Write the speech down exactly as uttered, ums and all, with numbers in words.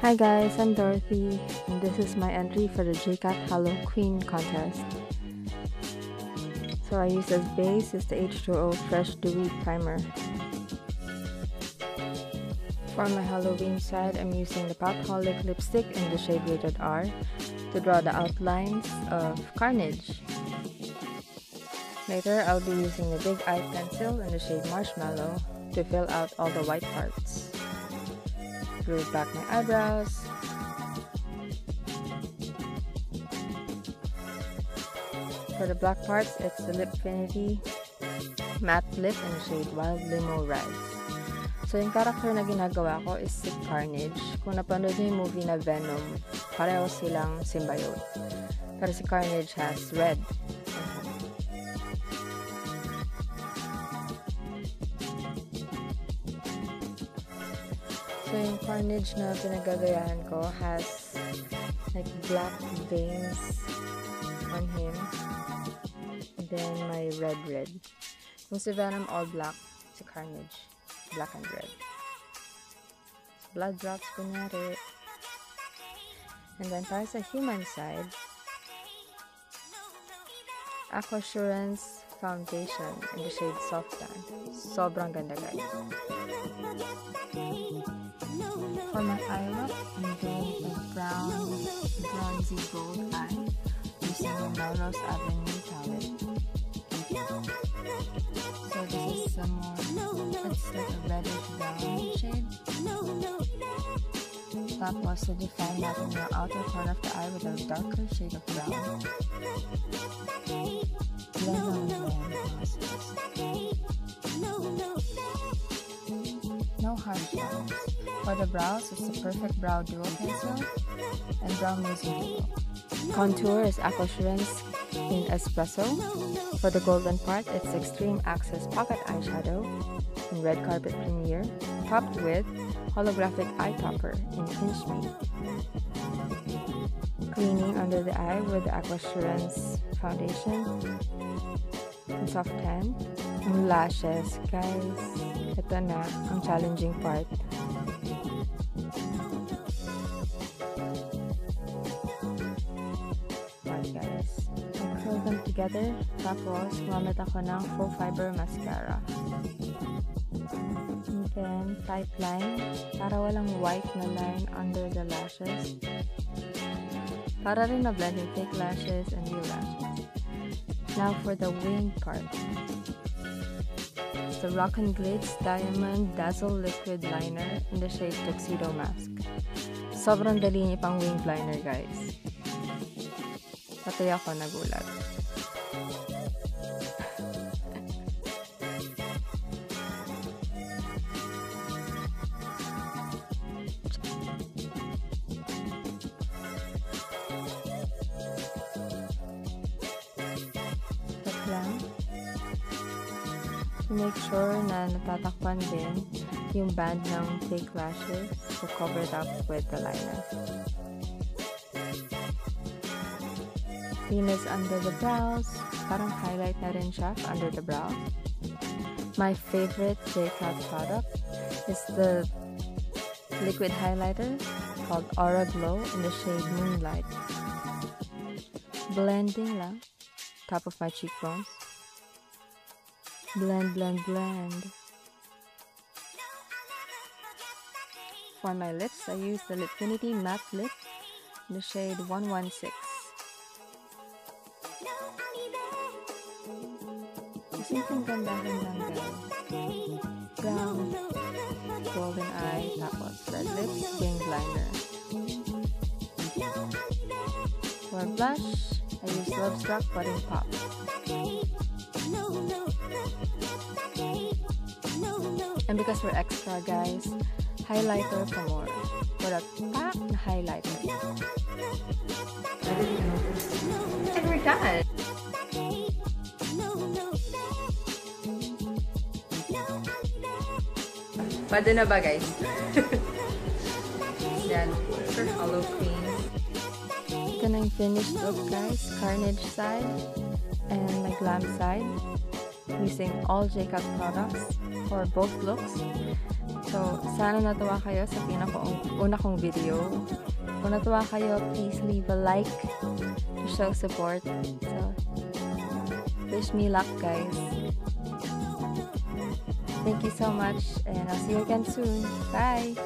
Hi guys, I'm Dorothy, and this is my entry for the JCat Hello Queen contest. So I use as base is the H two O Fresh Dewey Primer. For my Halloween side, I'm using the Popholic lipstick in the shade Rated R to draw the outlines of Carnage. Later, I'll be using the Big Eye Pencil in the shade Marshmallow to fill out all the white parts. Drew back my eyebrows. For the black parts, it's the Lipfinity Matte Lip in the shade Wild Limo Red. So yung character na ginagawa ko is si Carnage. Kung napanood niyo yung movie na Venom, pareho silang symbiote. Pero si Carnage has red. So yung Carnage na pinagagayahan ko has like black veins on him, and then my red red. Kung si Venom all black, si Carnage black and red. So blood drops kunyari. And then para sa human side, Aquasurance foundation in the shade Soft Tan. Sobrang ganda guys. For my eye look, I'm doing a brown, bronzy gold eye using the Melrose Avenue palette. So this is some more, it's like a reddish brown shade. Tapos, so define natin yung outer corner of the eye with a darker shade of brown. Blend on brown process. No harsh lines. For the brows, it's the perfect brow duo pencil and brow moussing duo. Contour is Aquasurance in Espresso. For the golden part, it's Xtreme Access Pocket Eyeshadow in Red Carpet Premiere, topped with Holographic Eye Topper in Pinch Me. Cleaning under the eye with the Aquasurance foundation in Soft Tan. And lashes, guys, ito na ang challenging part. Alright guys, I curl them together, tapos gumamit ako ng full fiber mascara. And then, tight line, para walang white na line under the lashes. Para rin na-blend yung fake lashes and real lashes. Now for the wing part. The Rock and Glitz Diamond Dazzle Liquid Liner in the shade Tuxedo Mask. Sobrang dali niya pang winged liner guys. Pati ako nagulat. Make sure na natatakpan din yung band ng fake lashes to cover it up with the liner. Venus under the brows. Parang highlight na rin siya under the brow. My favorite JCat product is the liquid highlighter called Aura Glow in the shade Moonlight. Blending lang. Top of my cheekbones. Blend, blend, blend. For my lips, I use the Lipfinity Matte Lip in the shade one one six. Simpleng gandahan lang guys. Brown, golden eye, tapos red lips, winged liner. For blush, I use Lovestruck Pudding Pop. And because we're extra guys, highlighter for more. For a pack na highlighter. And we're done! Pwede na ba guys? Yan, for Hello Queen. Ito na yung finished look guys, Carnage side and my glam side. Using all JCat products for both looks So, sana natuwa kayo sa pinaka-una kong video. Kung natuwa kayo, please leave a like to show support. So, wish me luck, guys. Thank you so much, and I'll see you again soon. Bye!